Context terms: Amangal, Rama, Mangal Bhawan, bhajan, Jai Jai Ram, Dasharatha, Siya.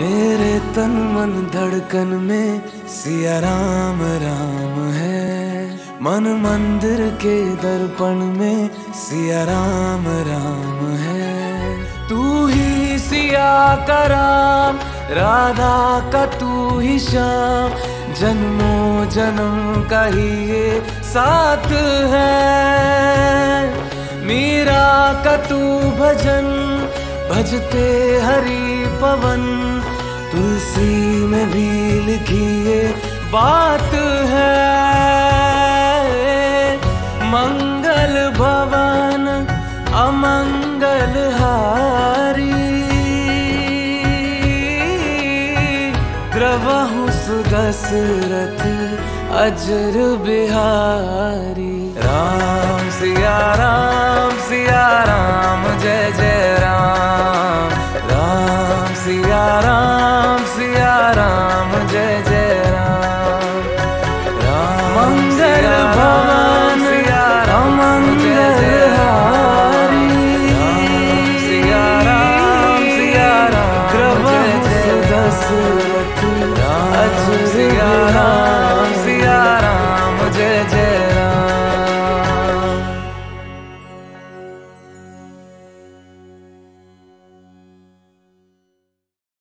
मेरे तन मन धड़कन में सिया राम राम है, मन मंदिर के दर्पण में सिया राम राम है। तू ही सिया का राम, राधा का तू ही श्याम, जन्मों जन्म का ही ये साथ है। मीरा का तू भजन, भजते हरि पवन, तुलसी में भी लिखी ये बात है। मंगल भवन अमंगल हारी, ग्रवहु सुदसरथ अजर बिहारी। राम सिया राम जय जय राम। राम सिया राम जय जय राम। राम मंगल भवन अमंगल हारी, सिया राम जय जय राम।